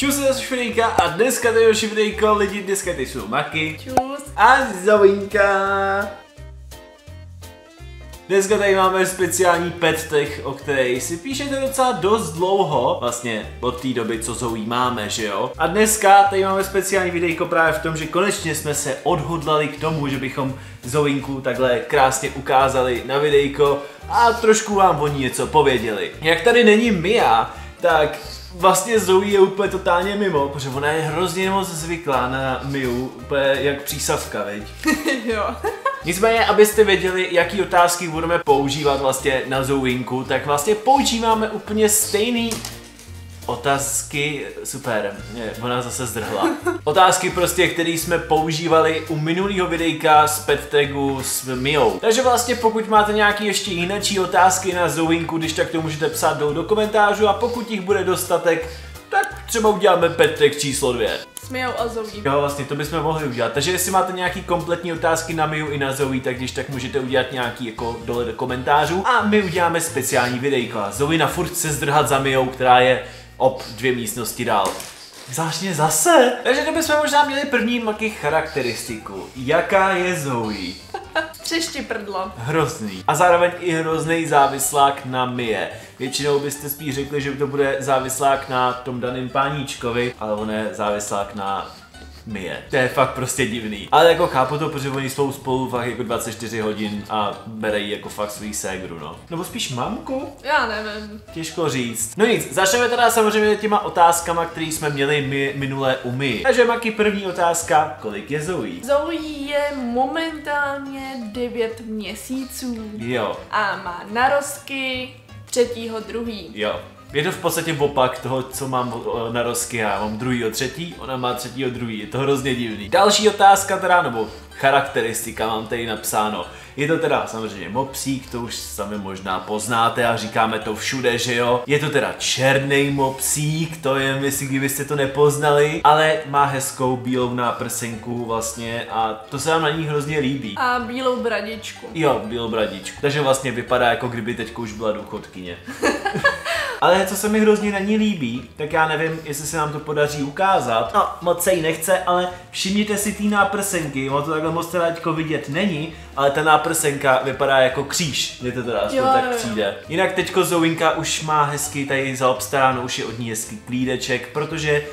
Čus, je to Švinejka a dneska tady je Švinejko, lidi, dneska tady jsou Maky. Čus. A Zoinka. Dneska tady máme speciální pet tech, o které si píšete docela dost dlouho, vlastně od té doby, co Zoe máme, že jo? A dneska tady máme speciální videjko právě v tom, že konečně jsme se odhodlali k tomu, že bychom Zoinku takhle krásně ukázali na videjko a trošku vám o ní něco pověděli. Jak tady není Mia, tak vlastně Zoe je úplně totálně mimo, protože ona je hrozně moc zvyklá na Miu, úplně jak přísavka, viď? Jo. Nicméně, abyste věděli, jaký otázky budeme používat vlastně na Zoinku, tak vlastně používáme úplně stejný otázky, super, ona zase zdrhla. Otázky prostě, které jsme používali u minulého videjka z pet tagu s Miou. Takže vlastně pokud máte nějaké ještě jináčí otázky na Zoinku, když tak to můžete psát dolů do komentářů a pokud jich bude dostatek, tak třeba uděláme pet tag číslo 2. S Miou a Zoe. Jo, vlastně to bychom mohli udělat. Takže jestli máte nějaké kompletní otázky na Miu i na Zoe, tak když tak můžete udělat nějaký jako dole do komentářů a my uděláme speciální videjko. A Zoe na furt se zdrhat za Miou, která je ob dvě místnosti dál. Zvláštně zase! Takže to bychom možná měli první Maky charakteristiku. Jaká je Zoe? Přešti prdlo. Hrozný. A zároveň i hrozný závislák na Mie. Většinou byste spíš řekli, že to bude závislák na tom daném páníčkovi, ale on je závislák na Mie. To je fakt prostě divný. Ale jako chápu to, protože oni jsou spolu fakt jako 24 hodin a bere jí jako fakt svůj ségru, no. Nebo spíš mamku? Já nevím. Těžko říct. No nic, začneme teda samozřejmě těma otázkama, které jsme měli minulé u Mii. Takže Maky první otázka, kolik je Zoe? Zoe je momentálně 9 měsíců. Jo. A má narozky 3.2. Jo. Je to v podstatě opak toho, co mám narozky, já mám 2.3, ona má 3.2, je to hrozně divný. Další otázka teda, nebo charakteristika mám tady napsáno. Je to teda samozřejmě mopsík, to už sami možná poznáte a říkáme to všude, že jo. Je to teda černý mopsík, to je, myslím, kdybyste to nepoznali, ale má hezkou bílou náprsenku vlastně a to se nám na ní hrozně líbí. A bílou bradičku. Jo, bílou bradičku. Takže vlastně vypadá, jako kdyby teď už byla důchodkyně. Ale co se mi hrozně na ní líbí, tak já nevím, jestli se nám to podaří ukázat. No, moc se jí nechce, ale všimněte si ty náprsenky, ono to takhle moc teda vidět není, ale ta náprsenka vypadá jako kříž, mě to teda aspoň tak přijde. Jinak teďko Zoinka už má hezky tady zaobstaráno, už je od ní hezký klídeček, protože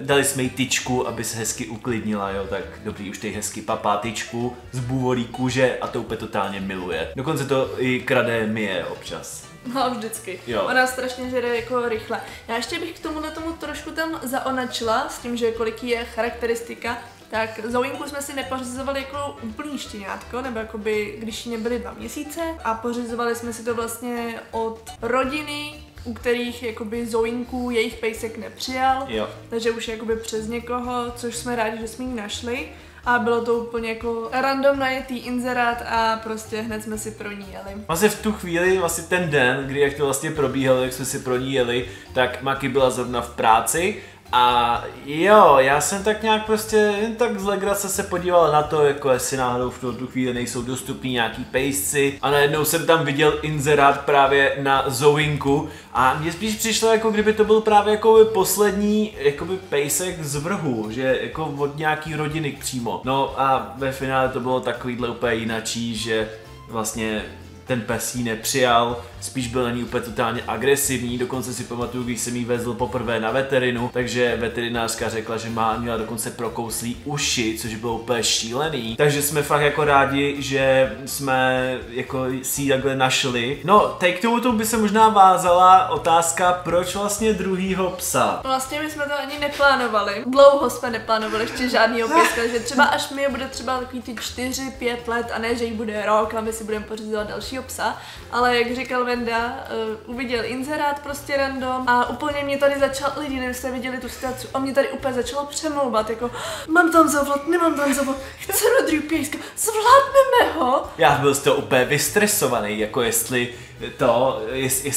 dali jsme jí tyčku, aby se hezky uklidnila, jo, tak dobrý, už tady hezky papá tyčku z bůvolí kůže a to úplně totálně miluje. Dokonce to i krade Mie občas. No, vždycky. Jo. Ona strašně žere jako rychle. Já ještě bych k tomuhle tomu trošku tam zaonačila s tím, že kolik je charakteristika. Tak Zoinku jsme si nepořizovali jako úplný štěňátko, nebo jakoby, když jí nebyly 2 měsíce a pořizovali jsme si to vlastně od rodiny, u kterých jakoby Zoinku jejich pejsek nepřijal, jo. Takže už jakoby přes někoho, což jsme rádi, že jsme ji našli. A bylo to úplně jako random najetý inzerát a prostě hned jsme si pro ní jeli. Vlastně v tu chvíli, vlastně ten den, kdy jak to vlastně probíhalo, jak jsme si pro ní jeli, tak Maky byla zrovna v práci. A jo, já jsem tak nějak prostě jen tak z legrace se podíval na to, jako jestli náhodou v tu chvíli nejsou dostupní nějaký pejsci a najednou jsem tam viděl inzerát právě na Zoinku a mně spíš přišlo, jako kdyby to byl právě jako poslední jakoby pejsek z vrhu, že jako od nějaký rodiny přímo. No a ve finále to bylo takovýhle úplně jinačí, že vlastně ten pes jí nepřijal, spíš byl na ní úplně totálně agresivní, dokonce si pamatuju, když jsem jí vezl poprvé na veterinu, takže veterinářka řekla, že měla dokonce prokouslý uši, což bylo úplně šílený, takže jsme fakt jako rádi, že jsme jako si ji takhle našli. No, teď k tomu by se možná vázala otázka, proč vlastně druhýho psa? Vlastně my jsme to ani neplánovali, dlouho jsme neplánovali ještě žádnýho pěska, že třeba až mi bude třeba takový ty 4-5 let a ne, že jí bude rok a my si budeme pořizovat další psa, ale jak říkal Venda, uviděl inzerát prostě random a úplně mě tady začal, lidi nebyste viděli tu situaci, a mě tady úplně začalo přemlouvat, jako mám tam zavlat, nemám tam zavlat, chceme druhý pejska, zvládneme ho. Já byl z toho úplně vystresovaný, jako jestli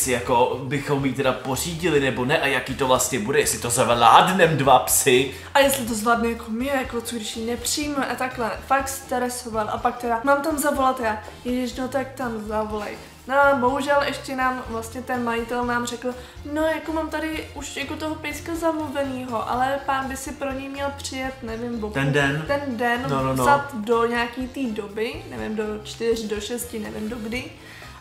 jako bychom jí teda pořídili nebo ne a jaký to vlastně bude, jestli to zavládnem 2 psy. A jestli to zvládne jako mě, jako co když ji nepřijme a takhle, fakt stresoval a pak teda mám tam zavolat já, ježiš no tak tam zavolej. No a bohužel ještě nám vlastně ten majitel nám řekl, no jako mám tady už jako toho pejska zamluvenýho, ale pán by si pro něj měl přijet, nevím, boku, ten den vzat do nějaký té doby, nevím, do 4, do 6, nevím do kdy.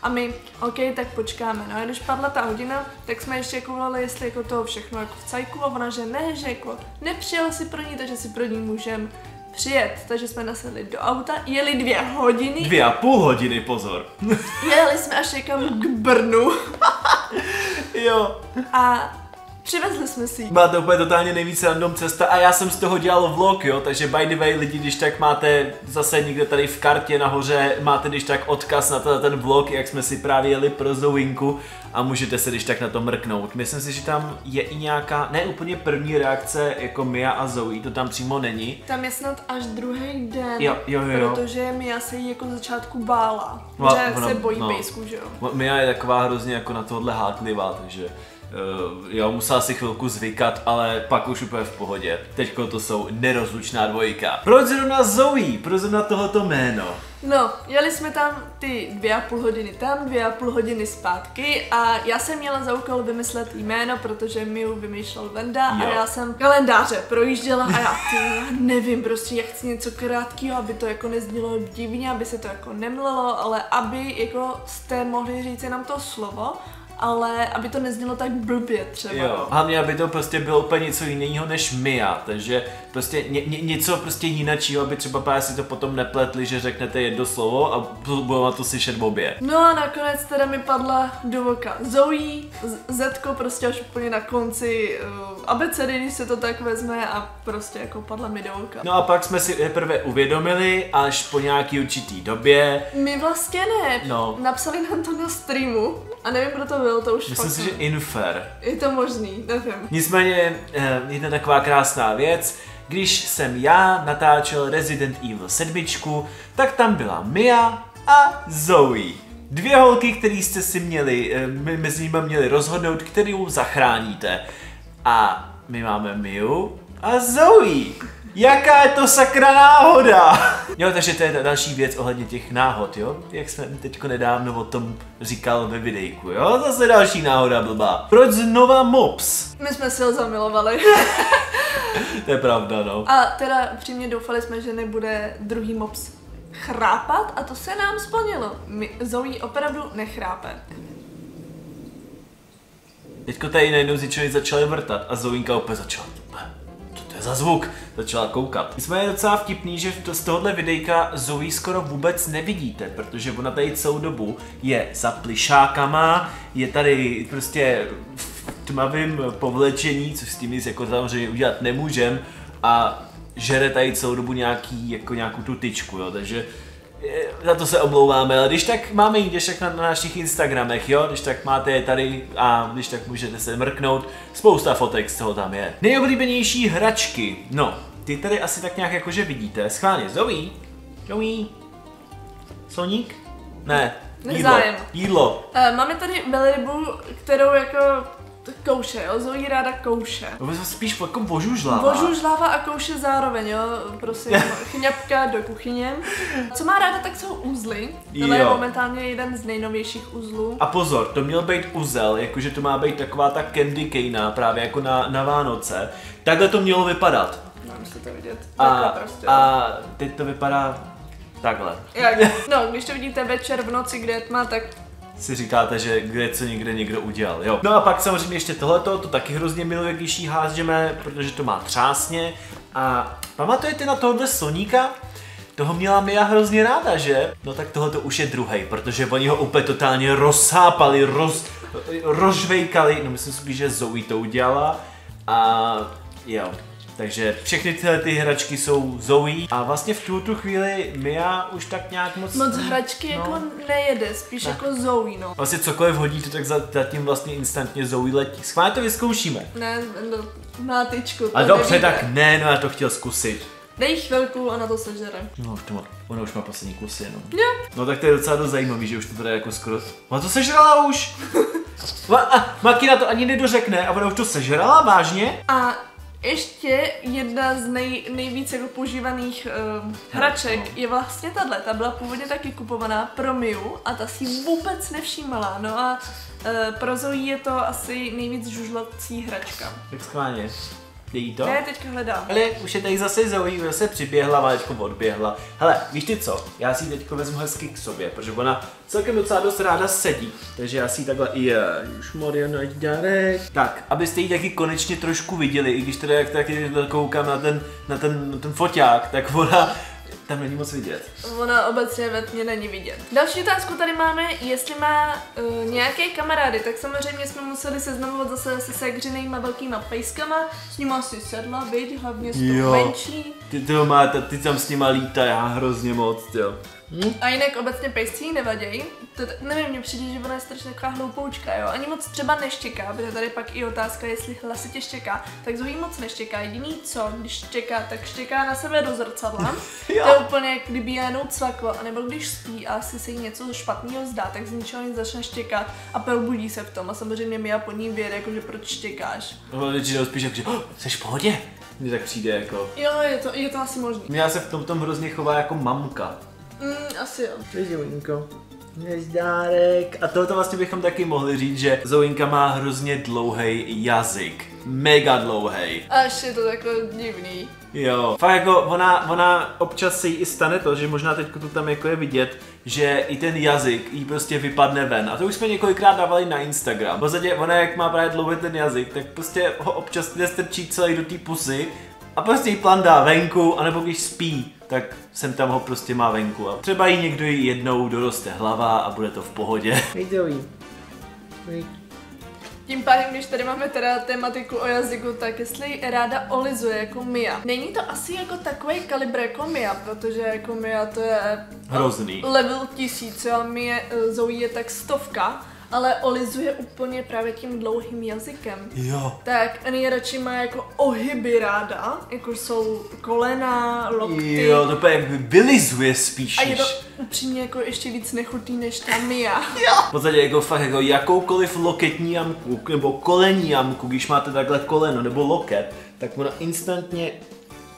A my, OK, tak počkáme. No a když padla ta hodina, tak jsme ještě koulali, jestli jako toho všechno jako v cajku, a ona, že ne, že jako nepřijel si pro ní, takže si pro ní můžeme přijet. Takže jsme nasedli do auta, jeli 2 hodiny. 2,5 hodiny, pozor. Jeli jsme až někam k Brnu. Jo. A přivezli jsme si. Byla to úplně totálně nejvíc random cesta a já jsem z toho dělal vlog, jo, takže by the way lidi, když tak máte zase někde tady v kartě nahoře, máte když tak odkaz na ten vlog, jak jsme si právě jeli pro Zoinku a můžete se když tak na to mrknout. Myslím si, že tam je i nějaká, ne úplně první reakce jako Mia a Zoe, to tam přímo není. Tam je snad až druhý den, jo. Protože Mia se jí jako začátku bála, že se bojí pejsku, že jo. Mia je taková hrozně jako na tohle háklivá, takže... jo, musela si chvilku zvykat, ale pak už úplně v pohodě. Teďko to jsou nerozlučná dvojka. Proč zrovna Zoe? Proč zrovna tohoto jméno? No, jeli jsme tam ty 2,5 hodiny tam, 2,5 hodiny zpátky a já jsem měla za úkol vymyslet jméno, protože mi ho vymýšlel Venda a já jsem kalendáře projížděla a já nevím, prostě já chci něco krátkého, aby to jako neznělo divně, aby se to jako nemlelo, ale aby jako jste mohli říct jenom to slovo, ale aby to neznělo tak blbě třeba. Jo, hlavně aby to prostě bylo úplně něco jiného než Mia, takže prostě něco prostě jinačího, aby třeba právě si to potom nepletli, že řeknete jedno slovo a budou na to slyšet obě. No a nakonec teda mi padla do oka Zoe, Zetko prostě až úplně na konci abecedy, když se to tak vezme a prostě jako padla mi do oka. No a pak jsme si teprve uvědomili až po nějaký určitý době. My vlastně ne, napsali nám to na streamu a nevím, kdo to byl, to už myslím si, že infer. Je to možný, nevím. Nicméně jedna taková krásná věc. Když jsem já natáčel Resident Evil 7, tak tam byla Mia a Zoe. 2 holky, které jste si měli, mezi nimi měli rozhodnout, kterou zachráníte. A my máme Miu a Zoe. Jaká je to sakra náhoda? Jo, takže to je ta další věc ohledně těch náhod, jo? Jak jsem teďko nedávno o tom říkal ve videjku, jo? Zase další náhoda blbá. Proč znova mops? My jsme si ho zamilovali. To je pravda, no. A teda přímě doufali jsme, že nebude druhý mops chrápat a to se nám splnilo. Zoe opravdu nechrápe. Teďko tady najednou zničili začali vrtat a Zoinka opět začala. Za zvuk začala koukat. Nicméně je docela vtipný, že z tohohle videjka Zoe skoro vůbec nevidíte, protože ona tady celou dobu je za plišákama, je tady prostě v tmavém povlečení, což s tím nic jako samozřejmě udělat nemůžem, a žere tady celou dobu nějakou tu tyčku, jo, takže za to se omlouváme, ale když tak máme ji, když tak na našich Instagramech, jo, když tak máte je tady a když tak můžete se mrknout, spousta fotek z toho tam je. Nejoblíbenější hračky, no, ty tady asi tak nějak jakože vidíte, schválně, Zoe, Soník, ne, jídlo. Máme tady velrybu, kterou jako kouše, jo, Zoe ráda kouše. Spíš jako vožužlává. Vožužlává a kouše zároveň, jo, prosím, chňapka do kuchyně. Co má ráda, tak jsou uzly. Tohle je momentálně jeden z nejnovějších uzlů. A pozor, to měl být uzel, jakože to má být taková ta candy cane, právě jako na Vánoce. Takhle to mělo vypadat. No, musíte to vidět. A teď to vypadá takhle. Jak? No, když to vidíte večer v noci, kde je tma, tak si říkáte, že kde co někde někdo udělal, jo. No a pak samozřejmě ještě tohleto, to taky hrozně miluje, když jí házíme, protože to má třásně. A pamatujete na tohle Soníka? Toho měla Mia hrozně ráda, že? No tak tohleto už je druhý, protože oni ho úplně totálně rozsápali, rozžvejkali, no myslím si, že Zoe to udělala a jo. Takže všechny tyhle ty hračky jsou Zoe a vlastně v tu chvíli Mia už tak nějak moc hračky jako nejede, spíš jako Zoe, no. Vlastně cokoliv hodíte, tak zatím vlastně instantně Zoe letí. Schválně to vyzkoušíme. Ne, no, má tyčku. A dobře, tak ne, no já to chtěl zkusit. Dej chvilku a na to sežere. No, ona už má poslední kusy jenom. Yeah. No tak to je docela dost zajímavý, že už to tady jako skoro... Ona to sežrala už! Makina to ani nedořekne a ona už to sežrala, vážně? A Ještě jedna z nejvíce používaných hraček je vlastně tahle. Ta byla původně taky kupovaná pro Miu a ta si vůbec nevšímala. No a pro Zoe je to asi nejvíc žužlací hračka. Tak schválně. Jde to? Ne, teďka hledám. Ale už je tady zase Zoe, ona se přiběhla, Válečko odběhla. Hele, víš ty co? Já si ji teďko vezmu hezky k sobě, protože ona celkem docela dost ráda sedí. Takže já si ji takhle i už Mariana dárek. Tak, abyste ji taky konečně trošku viděli, i když teda jak taky koukám na ten foťák, tak ona tam není moc vidět. Ona obecně ve tmě není vidět. Další otázku tady máme, jestli má nějaké kamarády, tak samozřejmě jsme museli seznamovat zase se segřinejma velkýma pejskama, s nima si sedla, byť hlavně s tou menší. Ty tam s nima lítá, já hrozně moc, jo. Hm? A jinak obecně pejsci jí nevadějí. Nevím, mně přijde, že ona je strašně taková hloupoučka, jo. Ani moc třeba neštěká, protože tady pak i otázka, jestli hlasitě štěká. Tak Zoe moc neštěká. Jediný co, když štěká, tak štěká na sebe do zrcadla. To je úplně, jak kdyby jenom cvaklo, anebo když spí a asi se jí něco špatného zdá, tak z ničeho nic začne štěkat a probudí se v tom. A samozřejmě Mia po ní věde, jakože proč štěkáš. No, většinou spíš jako, že jsi v pohodě. Mně tak přijde jako. Jo, je to asi možné. Mia se v tom hrozně chová jako mamka. Asi jo. Zoinko. Nezdárek. A tohoto vlastně bychom taky mohli říct, že Zoinka má hrozně dlouhý jazyk. Mega dlouhý. Až je to takhle divný. Jo. Fakt jako ona občas se jí i stane to, že možná teď to tam jako je vidět, že i ten jazyk jí prostě vypadne ven. A to už jsme několikrát dávali na Instagram. V podstatě ona jak má právě dlouhý ten jazyk, tak prostě ho občas nestrčí celý do té pusy a prostě jí plandá venku, anebo když spí, tak sem tam ho prostě má venku a třeba jí někdo jí jednou doroste hlava a bude to v pohodě. Tím pádem, když tady máme teda tematiku o jazyku, tak jestli ráda olizuje jako Mia. Není to asi jako takový kalibr jako Mia, protože jako Mia to je hrozný. Level 1000 a Zoe je tak 100. Ale olizuje úplně právě tím dlouhým jazykem. Jo. Tak Annie radši má jako ohyby ráda, jako jsou kolena, lokty. Jo, to pak vylizuje spíš. A je to upřímně jako ještě víc nechutný než ta Mia. Jo. V podstatě jako fakt jako jakoukoliv loketní jamku, nebo kolenní jamku, když máte takhle koleno nebo loket, tak ona instantně...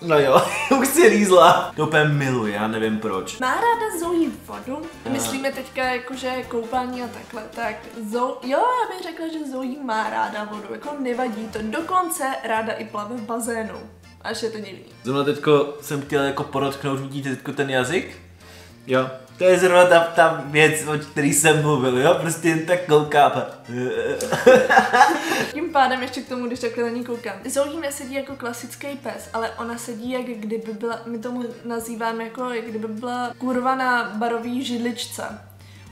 No jo, už si lízla. To úplně miluje, já nevím proč. Má ráda Zoe vodu? Myslíme teďka jakože koupání a takhle, tak Zoe, jo, já bych řekla, že Zoe má ráda vodu, jako nevadí to, dokonce ráda i plave v bazénu, až je to divný. Zrovna teďko jsem chtěla jako podotknout, vidíte teďko ten jazyk? Jo. To je zrovna ta věc, o který jsem mluvil, jo? Prostě jen tak kouká a... Tím pádem ještě k tomu, když takhle na ní koukám. Zoe nesedí jako klasický pes, ale ona sedí jak kdyby byla, my tomu nazýváme jako jak kdyby byla kurva na barový židličce.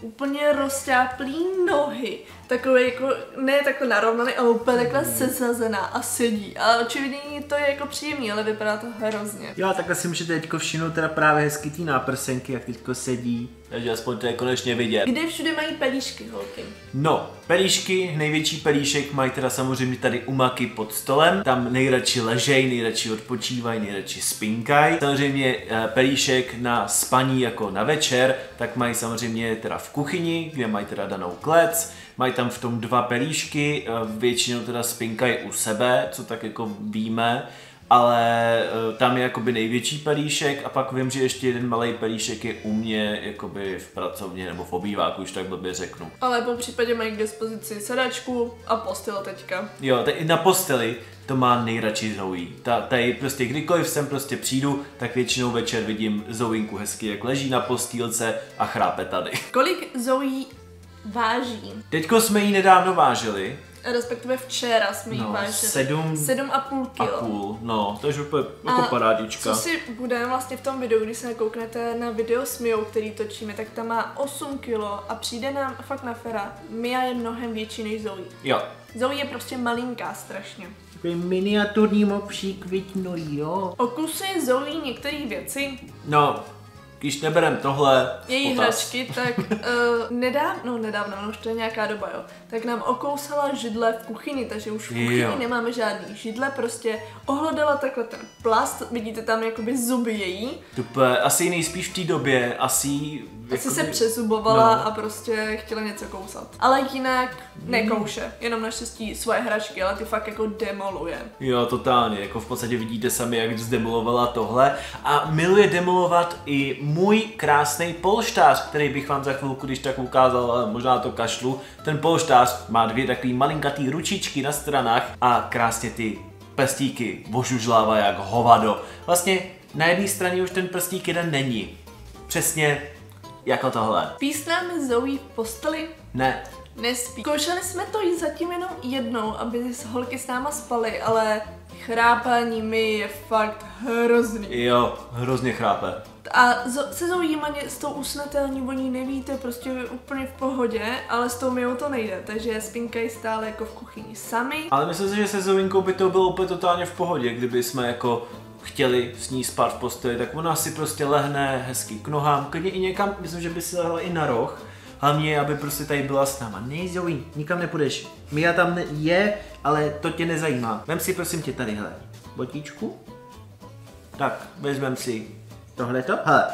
Úplně roztáplý nohy, takové jako, ne takhle narovnaný, ale úplně takhle sesazená a sedí. A očividně to je jako příjemný, ale vypadá to hrozně. Jo, takhle si můžete teďko všimnout teda právě hezky ty náprsenky, jak teďko sedí. Takže aspoň to je konečně vidět. Kde všude mají pelíšky, holky? No, pelíšky, největší pelíšek mají teda samozřejmě tady u Maky pod stolem. Tam nejradši ležej, nejradši odpočívají, nejradši spinkají. Samozřejmě pelíšek na spaní jako na večer, tak mají samozřejmě teda v kuchyni, kde mají teda danou klec. Mají tam v tom dva pelíšky, většinou teda spinkají u sebe, co tak jako víme. Ale tam je jakoby největší pelíšek a pak vím, že ještě jeden malý pelíšek je u mě jakoby v pracovně nebo v obýváku, už tak blbě řeknu. Ale po případě mají k dispozici sedačku a postel teďka. Jo, i na posteli to má nejradši Zoe. Tady prostě kdykoliv sem prostě přijdu, tak většinou večer vidím Zoinku hezky, jak leží na postýlce a chrápe tady. Kolik Zoe váží? Teďko jsme ji nedávno vážili. Respektive včera jsme jí vážili. 7,5 kg. No, to je úplně jako parádička. Co si budeme vlastně v tom videu, když se nakouknete na video s Miou, který točíme, tak tam má 8 kg a přijde nám fakt na fera. Mia je mnohem větší než Zoe. Jo. Zoe je prostě malinká strašně. Takový miniaturní mopřík, viď, no jo. Okusuje Zoe některé věci? No. když nebereme tohle její hračky, tak nedávno, už to je nějaká doba, jo, tak nám okousala židle v kuchyni, takže už v kuchyni nemáme žádný židle, prostě ohlodala takhle ten plast, vidíte tam jakoby zuby její. Tupé, asi nejspíš v té době, asi se přezubovala a prostě chtěla něco kousat. Ale jinak nekouše, jenom naštěstí svoje hračky, ale ty fakt jako demoluje. Jo, totálně, jako v podstatě vidíte sami, jak zdemolovala tohle a miluje demolovat i můj krásný polštář, který bych vám za chvilku, když tak ukázal, ale možná to kašlu. Ten polštář má dvě takový malinkatý ručičky na stranách a krásně ty prstíky ožužlává jak hovado. Vlastně na jedné straně už ten prstík jeden není. Přesně jako tohle. Písnáme Zoe v posteli? Ne. Nespí. Zkoušeli jsme to jí zatím jenom jednou, aby holky s náma spaly, ale chrápání mi je fakt hrozný. Jo, hrozně chrápe. A se zaujímaně s tou usnatelní voní nevíte, prostě úplně v pohodě, ale s tou Mijou to nejde, takže spinkají stále jako v kuchyni sami. Ale myslím si, že se Zoinkou by to bylo úplně totálně v pohodě, kdyby jsme jako chtěli s ní spát v posteli, tak ona si prostě lehne hezky k nohám, klidně i někam, myslím, že by si lehla i na roh. Hlavně, aby prostě tady byla s náma. Nej, Zoe, nikam nepůjdeš. Mia tam je, ale to tě nezajímá. Vem si prosím tě tadyhle botíčku. Tak, vezmem si tohleto. Hele.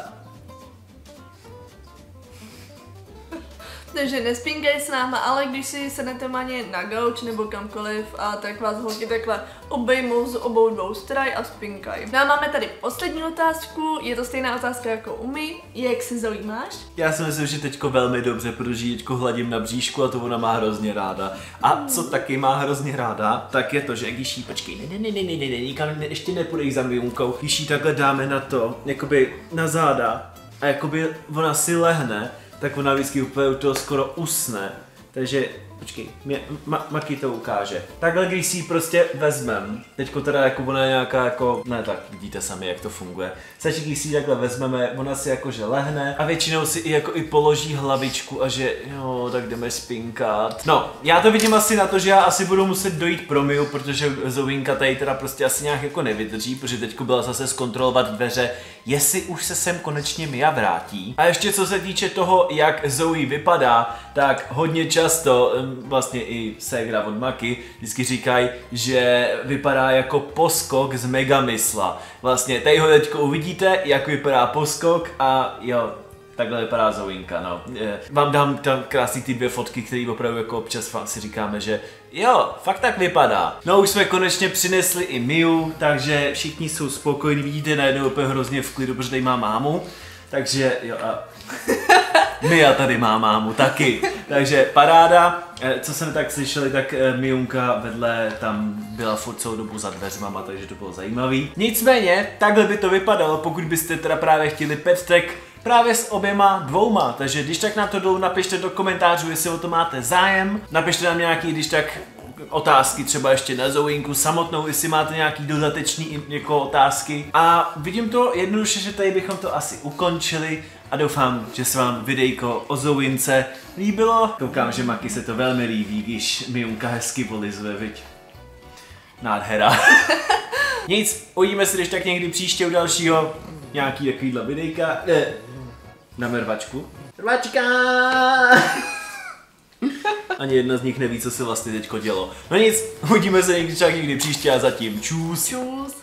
Takže nespínkej s náma, ale když si sednete maně na gauč nebo kamkoliv, a tak vás holky takhle obejmou z obou dvou straj a spínkaj. No a máme tady poslední otázku, je to stejná otázka jako u my. Jak se Zoe máš? Já si myslím, že teďko velmi dobře, protože ji teďko hladím na bříšku a to ona má hrozně ráda. A co taky má hrozně ráda, tak je to, že když jí, počkej, ne, nikam ještě nepůjdeš za Mijunkou, když jí takhle dáme na to, jakoby na záda a jakoby ona si lehne, tak ona vždycky úplně u toho skoro usne. Takže, počkej, Maki to ukáže. Takhle, když si ji prostě vezmem, teďko teda jako ona je nějaká jako, ne tak, vidíte sami, jak to funguje. Stačí, když si ji takhle vezmeme, ona si jakože lehne a většinou si i jako i položí hlavičku a že jo, tak jdeme spinkat. No, já to vidím asi na to, že já asi budu muset dojít pro Miu, protože Zoinka tady teda prostě asi nějak jako nevydrží, protože teďko byla zase zkontrolovat dveře, jestli už se sem konečně Mia vrátí. A ještě co se týče toho, jak Zoe vypadá, tak hodně často, vlastně i ségra od Maki, vždycky říkají, že vypadá jako poskok z Megamysla. Vlastně, tady ho teďko uvidíte, jak vypadá poskok a jo, takhle vypadá Zoinka, no. Vám dám tam krásný ty dvě fotky, které opravdu jako občas si říkáme, že jo, fakt tak vypadá. No už jsme konečně přinesli i Miu, takže všichni jsou spokojení, vidíte najednou úplně hrozně v klidu, protože tady má mámu. Takže jo a Mia tady má mámu taky, takže paráda. Co jsme tak slyšeli, tak Mijunka vedle tam byla furt celou dobu za dveřmama, takže to bylo zajímavý. Nicméně, takhle by to vypadalo, pokud byste teda právě chtěli pet track právě s oběma dvouma, takže když tak nám to dolů napište do komentářů, jestli o to máte zájem, napište nám nějaký, když tak otázky třeba ještě na Zoinku samotnou, jestli máte nějaký dodatečný jako otázky. A vidím to jednoduše, že tady bychom to asi ukončili a doufám, že se vám videjko o Zoince líbilo. Koukám, že Maki se to velmi líbí, když Mijunka hezky polizuje, viď? Nádhera. Nic, uvidíme se když tak někdy příště u dalšího nějaký takovýhle videjka. Dáme rvačku. Rvačka! Ani jedna z nich neví, co se vlastně teďko dělo. No nic, uvidíme se někdy příště a zatím čus. Čus.